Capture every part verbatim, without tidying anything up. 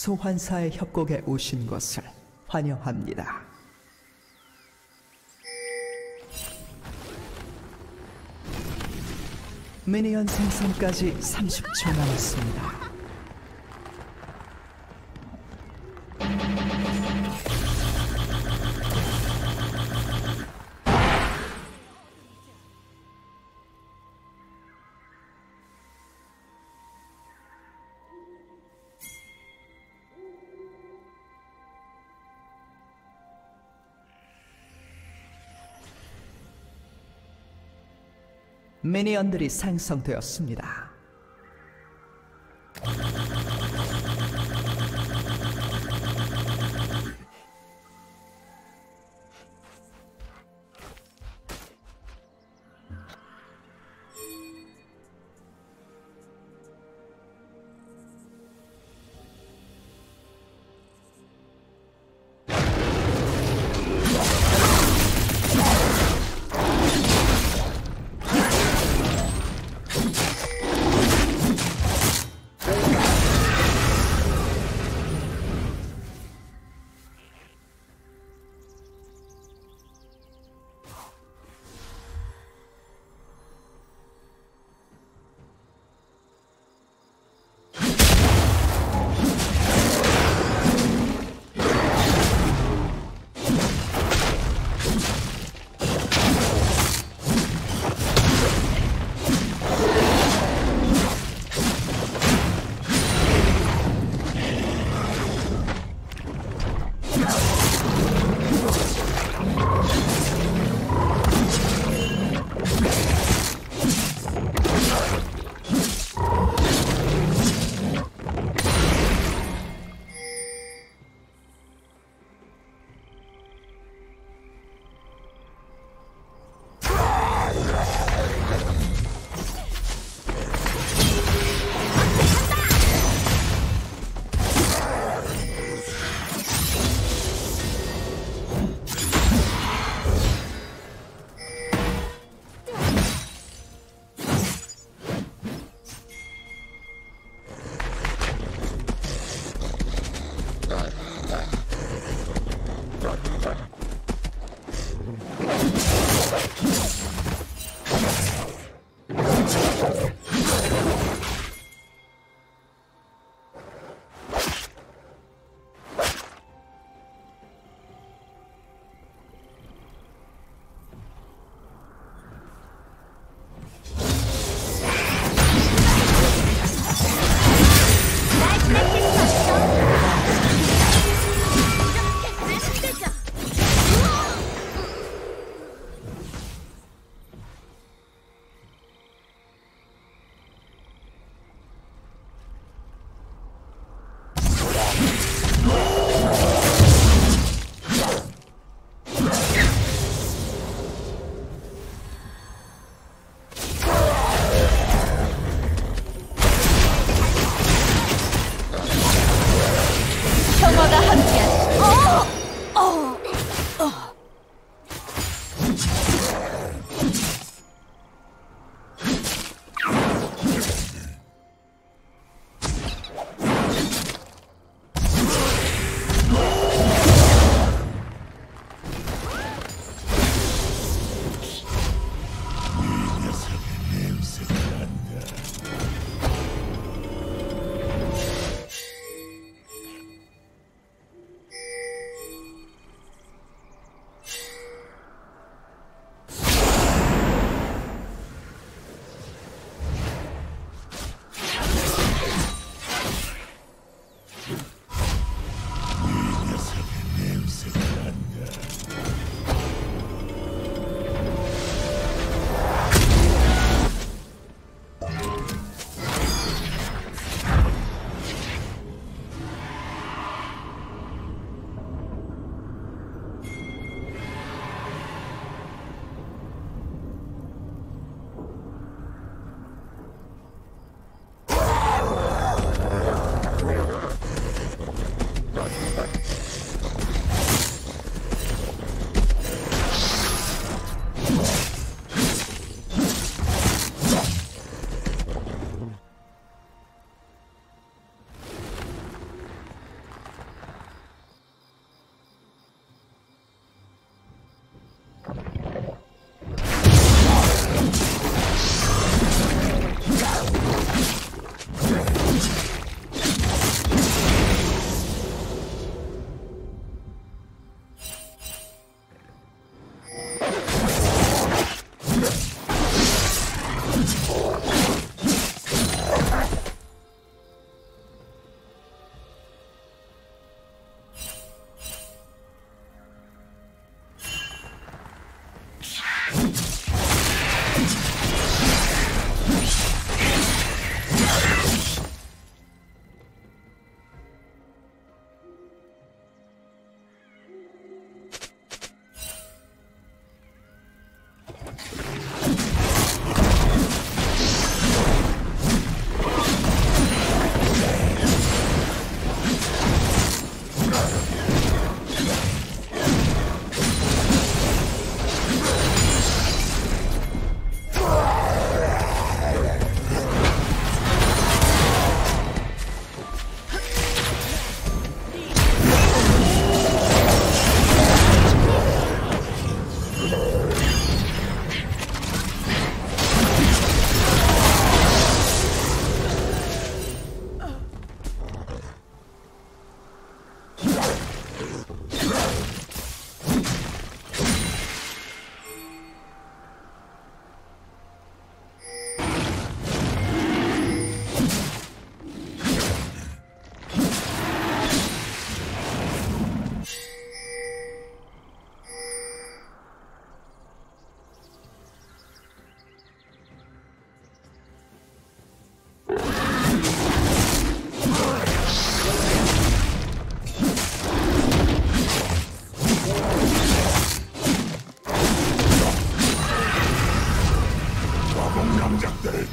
소환사의 협곡에 오신 것을 환영합니다. 미니언 생성까지 삼십 초 남았습니다. 미니언들이 생성되었습니다.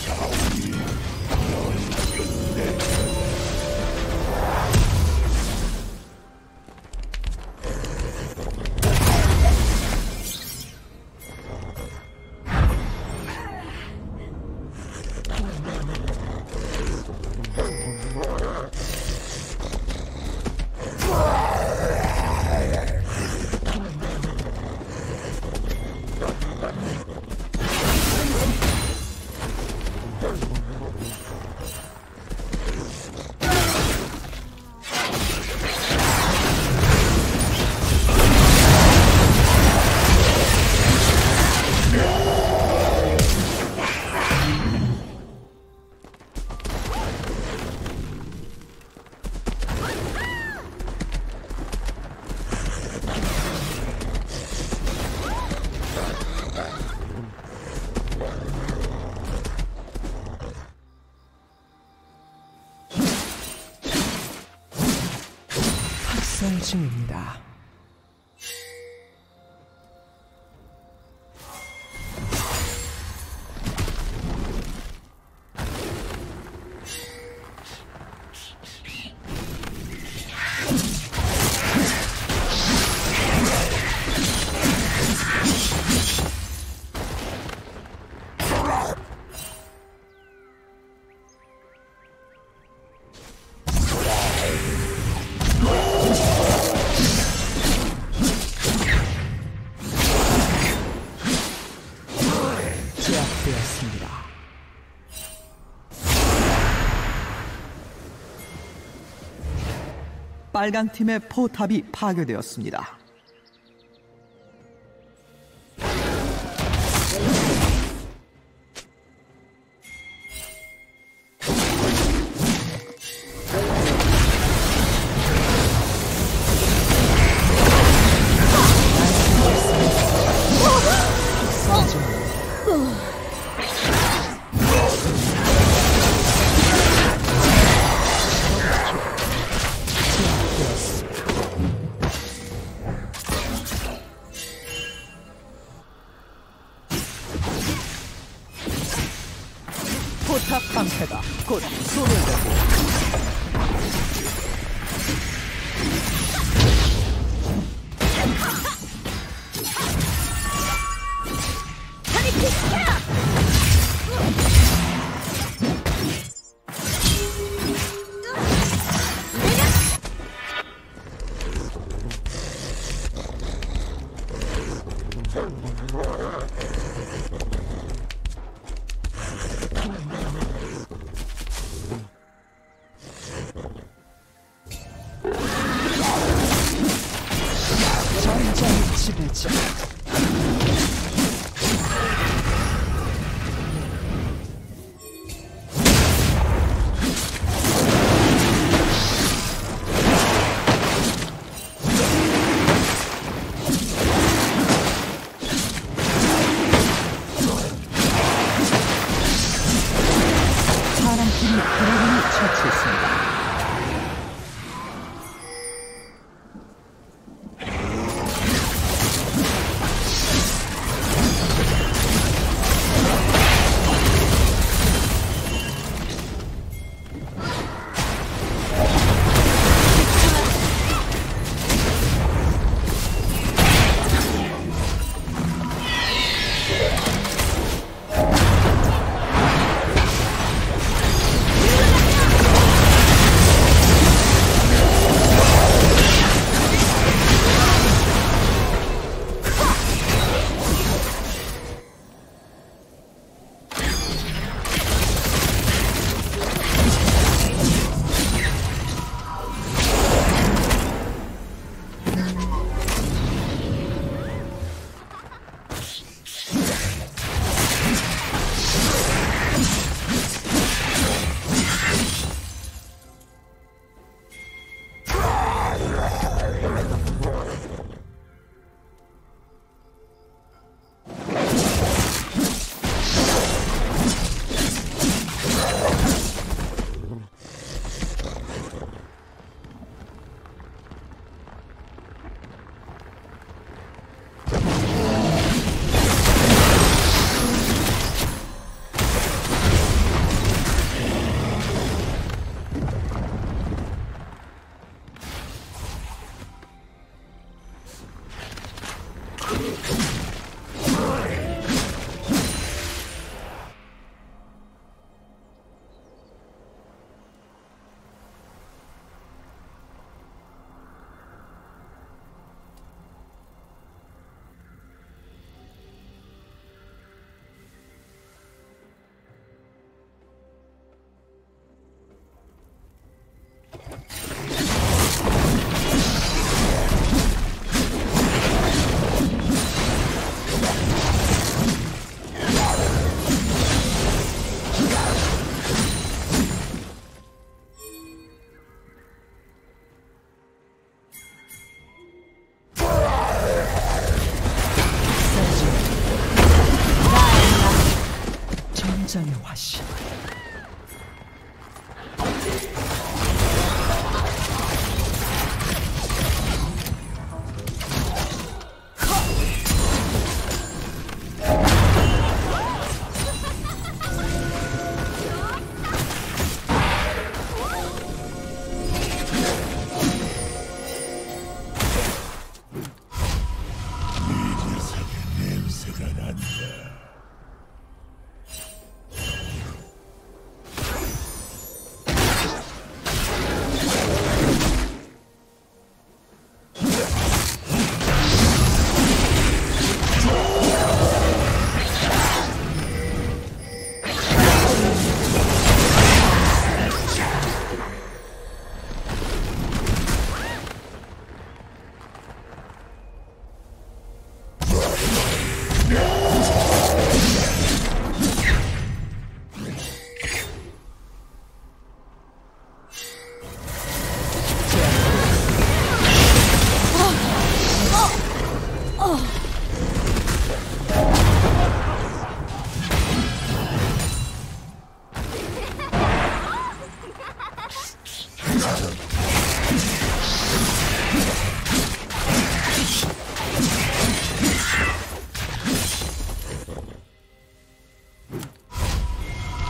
수행 중입니다. 빨강팀의 포탑이 파괴되었습니다. 포탑 방패가 곧 소멸되고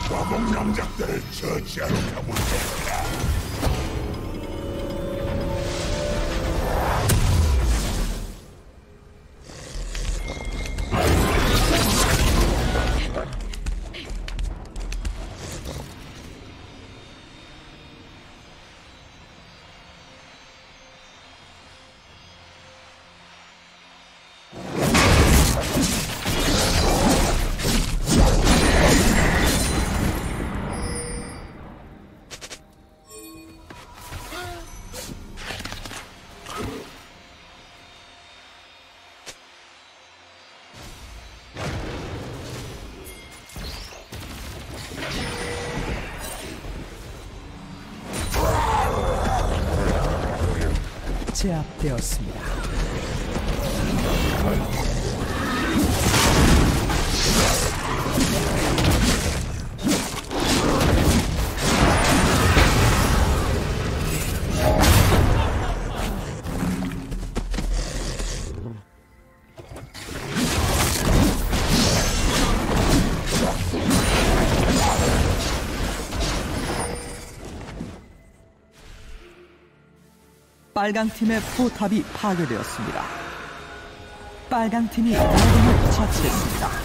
과목 남작들을 저지하러 가보겠다. 제압되었습니다. 빨강팀의 포탑이 파괴되었습니다. 빨강팀이 아군을 처치했습니다.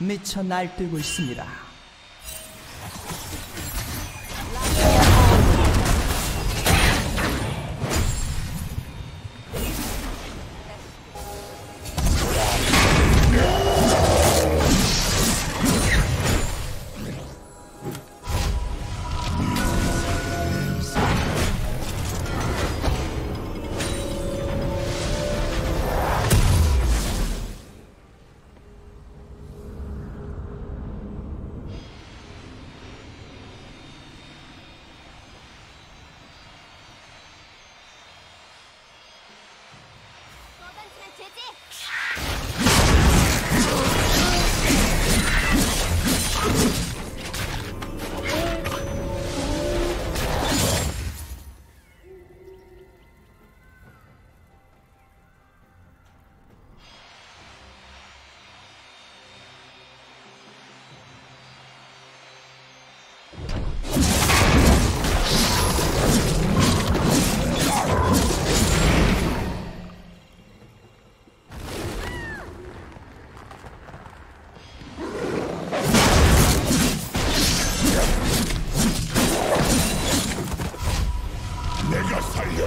미쳐 날뛰고 있습니다.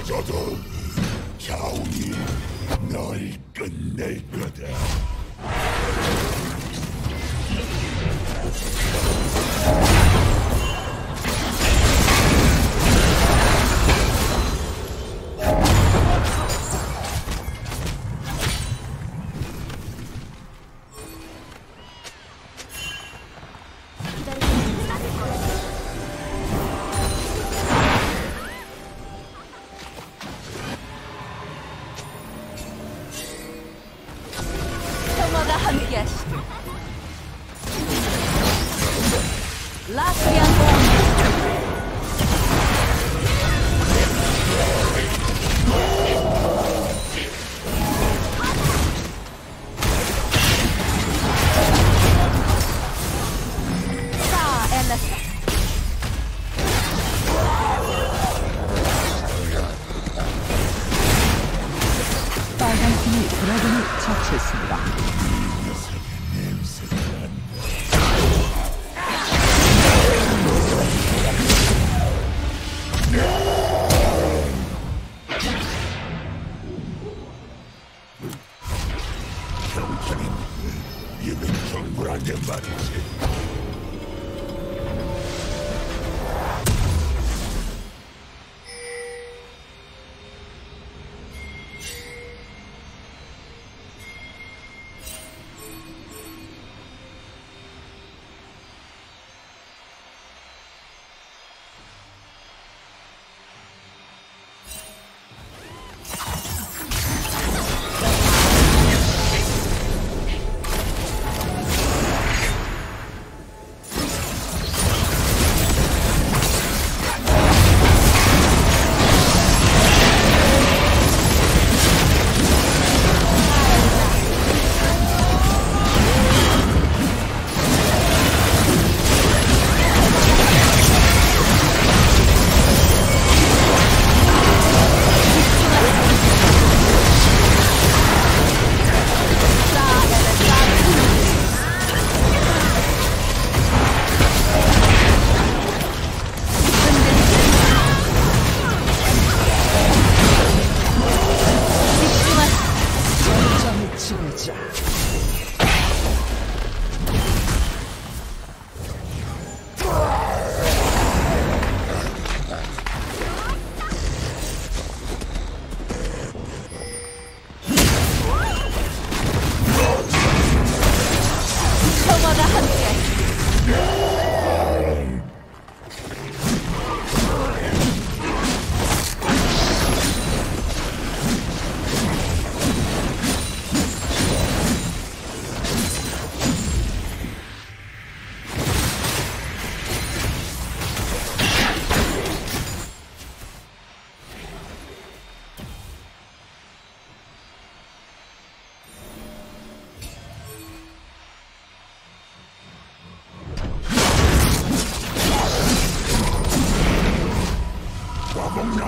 숨겨져도 자원이 널 끝낼 거다.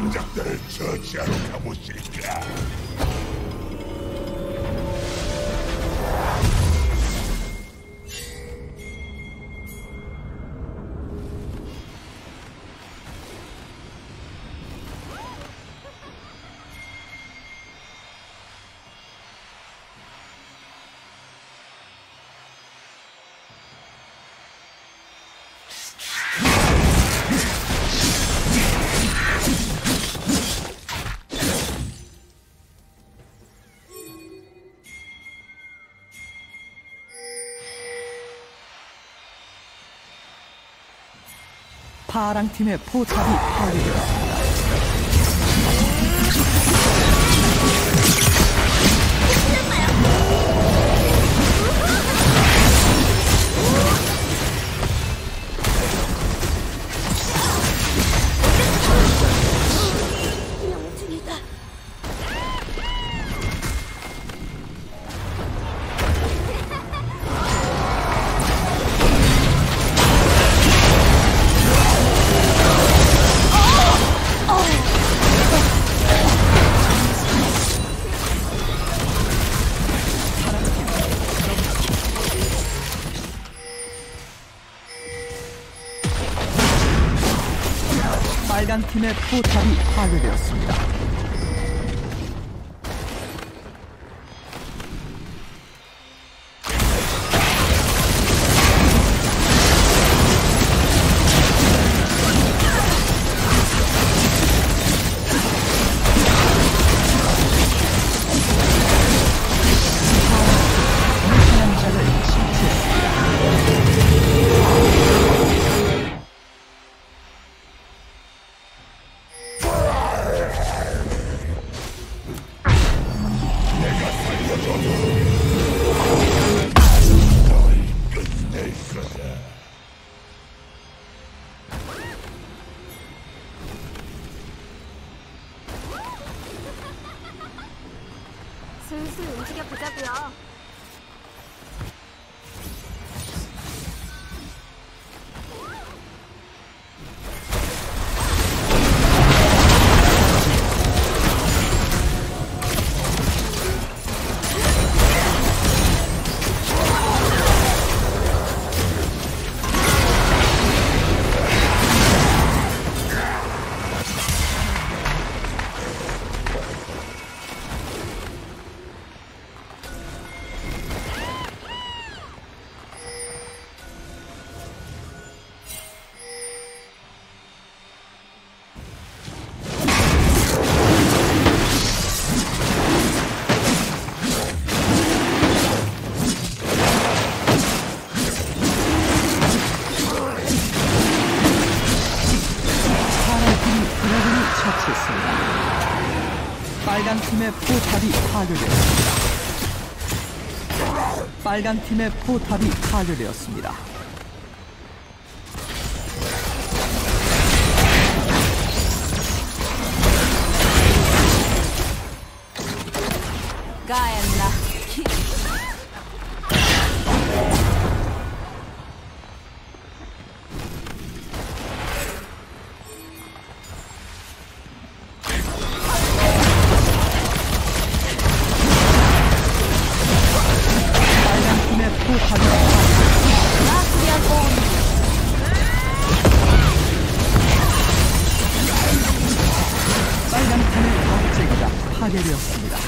남작들을 저지하러 가보실까? 파랑팀의 포탑이 파괴되었습니다. 빨간 팀의 포탑이 파괴되었습니다. 슬슬 움직여 보자고요. 빨간 팀의 포탑이 파괴되었습니다. 빨간 팀의 포탑이 파괴되었습니다. 가엔나. 파괴되었습니다.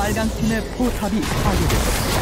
빨간 팀의 포탑이 파괴되었습니다.